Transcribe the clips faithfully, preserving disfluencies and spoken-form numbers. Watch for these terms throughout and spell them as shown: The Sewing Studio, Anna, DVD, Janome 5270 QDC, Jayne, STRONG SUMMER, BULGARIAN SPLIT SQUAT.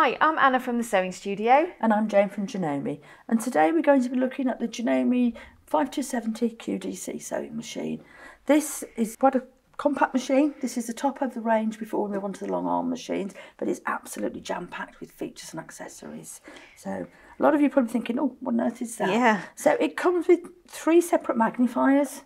Hi, I'm Anna from The Sewing Studio. And I'm Jayne from Janome. And today we're going to be looking at the Janome five two seven zero Q D C sewing machine. This is quite a compact machine. This is the top of the range before we move on to the long arm machines, but it's absolutely jam-packed with features and accessories. So a lot of you are probably thinking, oh, what on earth is that? Yeah. So it comes with three separate magnifiers.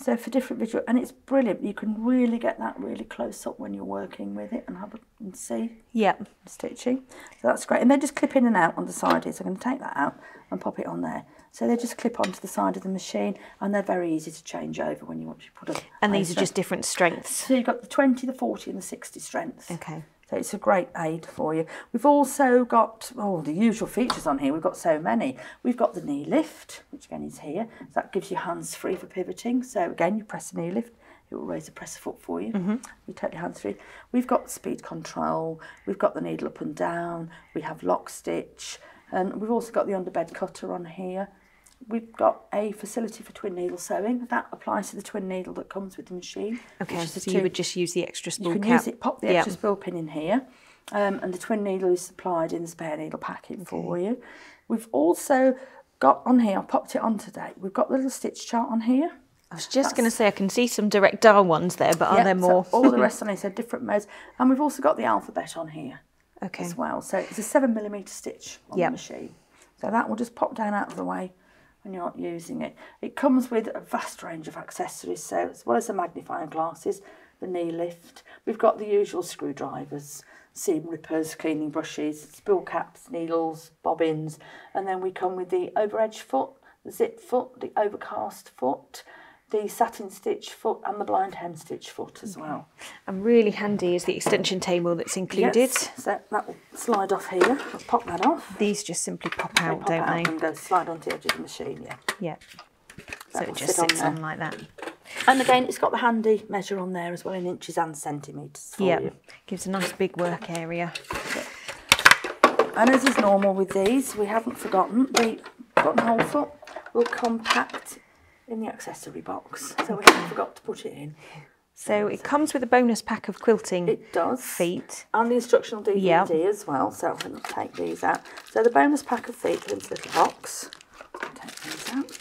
So for different visual, and it's brilliant. You can really get that really close up when you're working with it and have a and see. Yeah, stitching. So that's great. And they just clip in and out on the side here. So I'm going to take that out and pop it on there. So they just clip onto the side of the machine, and they're very easy to change over when you want to put them. And these are just different strengths. So you've got the twenty, the forty, and the sixty strengths. Okay. So it's a great aid for you. We've also got, oh, the usual features on here. We've got so many. We've got the knee lift, which again is here. So that gives you hands free for pivoting. So again, you press the knee lift, it will raise the press foot for you. Mm-hmm. You take your hands free. We've got speed control. We've got the needle up and down. We have lock stitch. And we've also got the underbed cutter on here. We've got a facility for twin needle sewing. That applies to the twin needle that comes with the machine. Okay, so two, you would just use the extra spool cap. You can cap. use it, pop the yep. extra spool pin in here. Um, and the twin needle is supplied in the spare needle packet okay. for you. We've also got on here, I popped it on today, we've got the little stitch chart on here. I was just going to say, I can see some direct dial ones there, but yep, are there more? So all the rest on here, so different modes. And we've also got the alphabet on here okay. as well. So it's a seven millimetre stitch on yep. the machine. So that will just pop down out of the way when you're not using it. It comes with a vast range of accessories, so as well as the magnifying glasses, the knee lift, we've got the usual screwdrivers, seam rippers, cleaning brushes, spool caps, needles, bobbins, and then we come with the over edge foot, the zip foot, the overcast foot, the satin stitch foot and the blind hem stitch foot as well. And really handy is the extension table that's included. Yes, so that will slide off here. I'll pop that off. These just simply pop they out, pop don't out they? And go slide onto the edge of the machine, yeah. Yeah, that so it just sit sits on, on like that. And again, it's got the handy measure on there as well in inches and centimetres for yep. you. Gives a nice big work area. And as is normal with these, we haven't forgotten the buttonhole foot will compact in the accessory box, so we okay. forgot to put it in. So it comes with a bonus pack of quilting it does. feet. And the instructional D V D yep. as well, so I'm going to take these out. So the bonus pack of feet are in this little box. Take these out.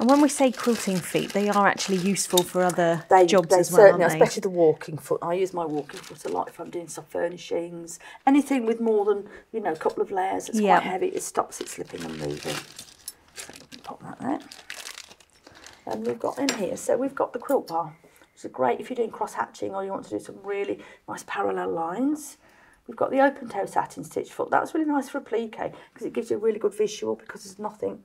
And when we say quilting feet, they are actually useful for other they, jobs they as well, certainly, aren't they? Especially the walking foot. I use my walking foot a lot if I'm doing soft furnishings. Anything with more than, you know, a couple of layers, it's yep. quite heavy, it stops it slipping and moving. So pop that there. And we've got in here, so we've got the quilt bar, which is great if you're doing cross hatching or you want to do some really nice parallel lines. We've got the open toe satin stitch foot. That's really nice for appliqué because it gives you a really good visual because there's nothing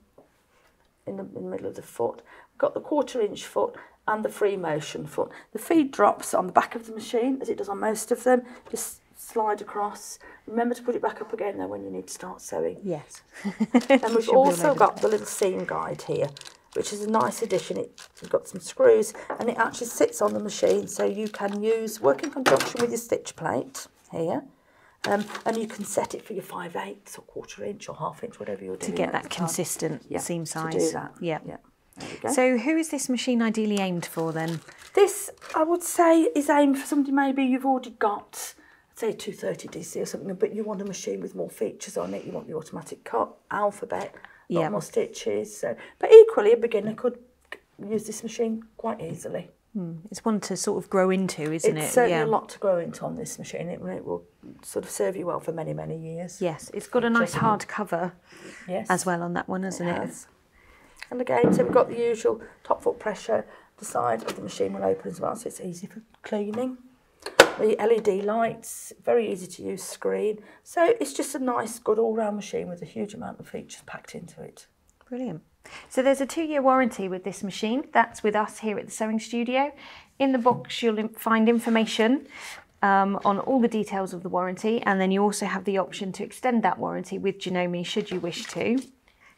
in the, in the middle of the foot. We've got the quarter inch foot and the free motion foot. The feed drops on the back of the machine as it does on most of them. Just slide across. Remember to put it back up again though when you need to start sewing. Yes. And we've also got the little seam guide here, which is a nice addition. It's got some screws and it actually sits on the machine, so you can use, work in conjunction with your stitch plate here, um, and you can set it for your five eighths or quarter inch or half inch, whatever you're doing. To get that consistent yeah, seam size. To do that. Yeah. yeah. There you go. So who is this machine ideally aimed for then? This, I would say, is aimed for somebody maybe you've already got, say two thirty D C or something, but you want a machine with more features on it. You want the automatic cut, alphabet, a lot yep. more stitches, so but equally a beginner could use this machine quite easily. Mm. It's one to sort of grow into, isn't it? It's certainly yeah. a lot to grow into on this machine. It, it will sort of serve you well for many, many years. Yes, it's got a nice hard cover yes. as well on that one, hasn't it? Has. it? And again, so we've got the usual top foot pressure. The side of the machine will open as well, so it's easy for cleaning. The L E D lights, very easy to use screen. So it's just a nice, good all-round machine with a huge amount of features packed into it. Brilliant. So there's a two-year warranty with this machine. That's with us here at the Sewing Studio. In the box, you'll find information um, on all the details of the warranty, and then you also have the option to extend that warranty with Janome should you wish to.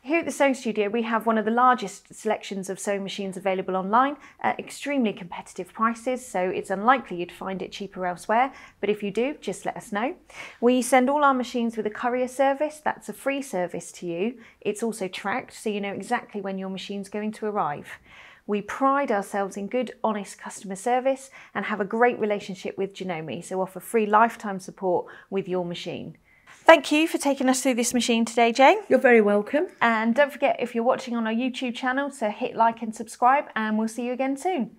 Here at the Sewing Studio, we have one of the largest selections of sewing machines available online at extremely competitive prices, so it's unlikely you'd find it cheaper elsewhere, but if you do, just let us know. We send all our machines with a courier service. That's a free service to you. It's also tracked, so you know exactly when your machine's going to arrive. We pride ourselves in good, honest customer service and have a great relationship with Janome, so offer free lifetime support with your machine. Thank you for taking us through this machine today, Jane. You're very welcome. And don't forget, if you're watching on our YouTube channel, to hit like and subscribe, and we'll see you again soon.